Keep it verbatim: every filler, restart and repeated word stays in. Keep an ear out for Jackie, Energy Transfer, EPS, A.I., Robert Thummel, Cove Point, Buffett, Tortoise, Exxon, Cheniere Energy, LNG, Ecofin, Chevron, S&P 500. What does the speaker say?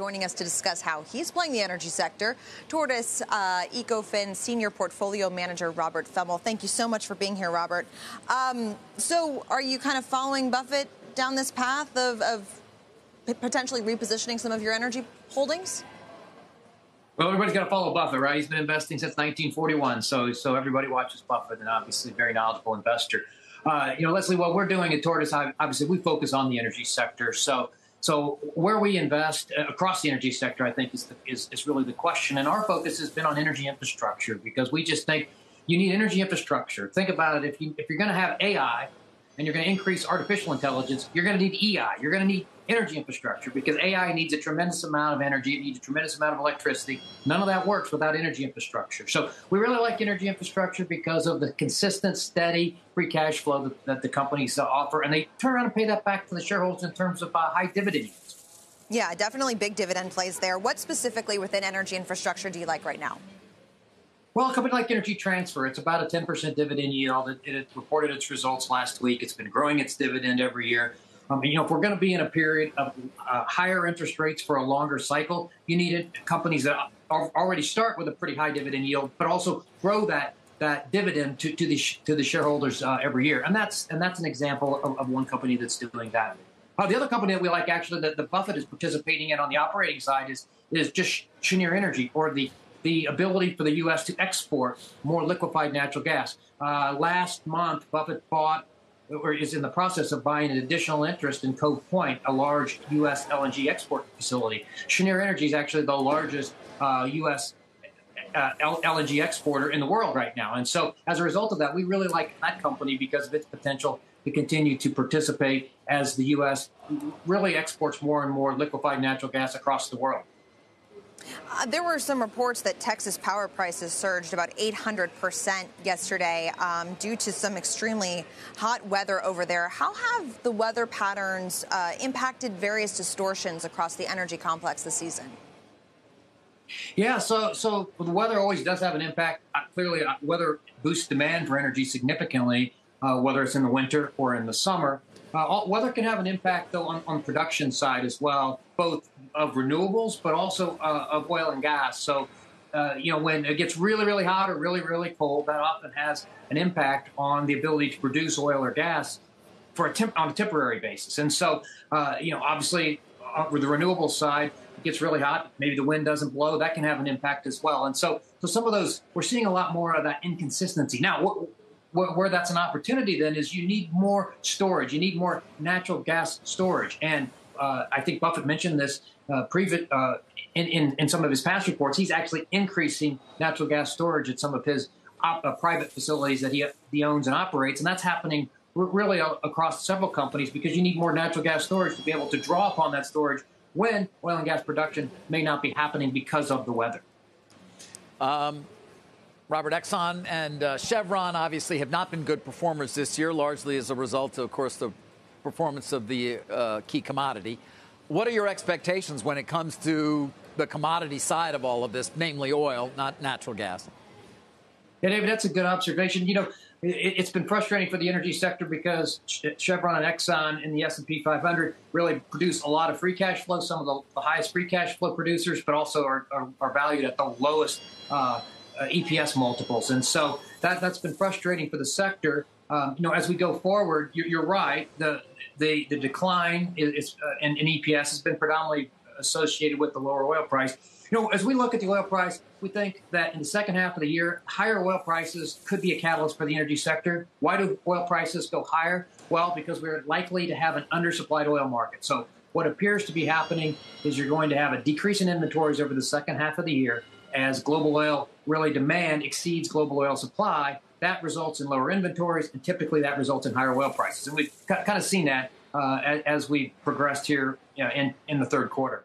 joining us to discuss how he's playing the energy sector, Tortoise uh, Ecofin Senior Portfolio Manager Robert Thummel. Thank you so much for being here, Robert. Um, so are you kind of following Buffett down this path of, of potentially repositioning some of your energy holdings? Well, everybody's got to follow Buffett, right? He's been investing since nineteen forty-one, so so everybody watches Buffett, and obviously a very knowledgeable investor. Uh, you know, Leslie, what we're doing at Tortoise, obviously, we focus on the energy sector. So so where we invest across the energy sector, I think, is, the, is, is really the question. And our focus has been on energy infrastructure, because we just think you need energy infrastructure. Think about it. If, you, if you're going to have A I and you're going to increase artificial intelligence, you're going to need E I. You're going to need energy infrastructure, because A I needs a tremendous amount of energy. It needs a tremendous amount of electricity. None of that works without energy infrastructure. So we really like energy infrastructure because of the consistent, steady free cash flow that, that the companies offer. And they turn around and pay that back to the shareholders in terms of uh, high dividends. Yeah, definitely big dividend plays there. What specifically within energy infrastructure do you like right now? Well, a company like Energy Transfer, it's about a ten percent dividend yield. It, it reported its results last week. It's been growing its dividend every year. Um, you know, if we're going to be in a period of uh, higher interest rates for a longer cycle, you need companies that already start with a pretty high dividend yield, but also grow that that dividend to to the sh to the shareholders uh, every year. And that's and that's an example of, of one company that's doing that. Uh, the other company that we like, actually, that the Buffett is participating in on the operating side is is just Cheniere Energy, or the the ability for the U S to export more liquefied natural gas. Uh, last month, Buffett bought, or is in the process of buying, an additional interest in Cove Point, a large U S L N G export facility. Cheniere Energy is actually the largest uh, U S uh, L N G exporter in the world right now. And so as a result of that, we really like that company because of its potential to continue to participate as the U S really exports more and more liquefied natural gas across the world. Uh, there were some reports that Texas power prices surged about eight hundred percent yesterday um, due to some extremely hot weather over there. How have the weather patterns uh, impacted various distortions across the energy complex this season? Yeah, so so the weather always does have an impact. Uh, clearly, uh, weather boosts demand for energy significantly, uh, whether it's in the winter or in the summer. Uh, all, weather can have an impact, though, on, on production side as well, both of renewables, but also uh, of oil and gas. So, uh, you know, when it gets really, really hot or really, really cold, that often has an impact on the ability to produce oil or gas for a temp on a temporary basis. And so, uh, you know, obviously, uh, with the renewable side, it gets really hot. Maybe the wind doesn't blow. That can have an impact as well. And so, so some of those, we're seeing a lot more of that inconsistency. Now, what where that's an opportunity, then, is you need more storage. You need more natural gas storage. And uh, I think Buffett mentioned this uh, uh, in, in, in some of his past reports. He's actually increasing natural gas storage at some of his op uh, private facilities that he, he owns and operates. And that's happening really across several companies, because you need more natural gas storage to be able to draw upon that storage when oil and gas production may not be happening because of the weather. Um. Robert, Exxon and uh, Chevron obviously have not been good performers this year, largely as a result of, of course, the performance of the uh, key commodity. What are your expectations when it comes to the commodity side of all of this, namely oil, not natural gas? Yeah, David, that's a good observation. You know, it, it's been frustrating for the energy sector because Chevron and Exxon in the S and P five hundred really produce a lot of free cash flow, some of the, the highest free cash flow producers, but also are, are, are valued at the lowest uh Uh, E P S multiples. And so that, that's been frustrating for the sector. Um, you know, as we go forward, you're, you're right. The, the, the decline is, uh, in, in E P S has been predominantly associated with the lower oil price. You know, as we look at the oil price, we think that in the second half of the year, higher oil prices could be a catalyst for the energy sector. Why do oil prices go higher? Well, because we're likely to have an undersupplied oil market. So what appears to be happening is you're going to have a decrease in inventories over the second half of the year. As global oil really demand exceeds global oil supply, that results in lower inventories, and typically that results in higher oil prices. And we've kind of seen that uh, as we progressed here, you know, in, in the third quarter.